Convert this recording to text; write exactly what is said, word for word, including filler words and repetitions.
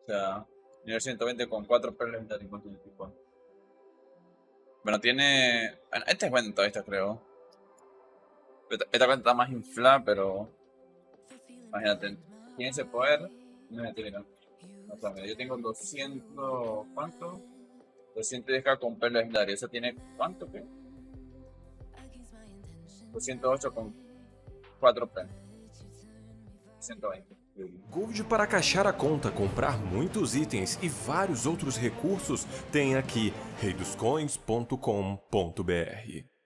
O sea, nivel ciento veinte con cuatro perlas de delincuencia del tipo. Bueno, tiene... Esta es cuenta, esta creo. Esta, esta cuenta está más inflada, pero... Imagínate, tiene ese poder. No me tiene nada. O sea, mira, yo tengo doscientos... ¿Cuánto? doscientos diez k con perlas legendarias. ¿Esa tiene cuánto, qué? doscientos ocho con cuatro p. ciento veinte. Gold para caixar a conta, comprar muitos itens e vários outros recursos tem aqui reidoscoins ponto com ponto br.